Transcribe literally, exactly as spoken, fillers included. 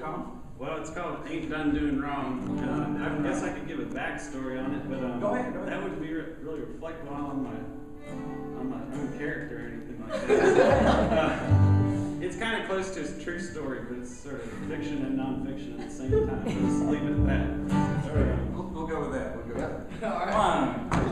it called? Well, it's called Ain't Done Doin' Wrong. Uh, I guess I could give a backstory on it, but um, go ahead, go ahead. That would be re really reflect well on my on my own character or anything like that. uh, it's kind of close to a true story, but it's sort of fiction and nonfiction at the same time. Just leave it at that. All right, we'll, we'll go with that. We'll go with that. All right. One.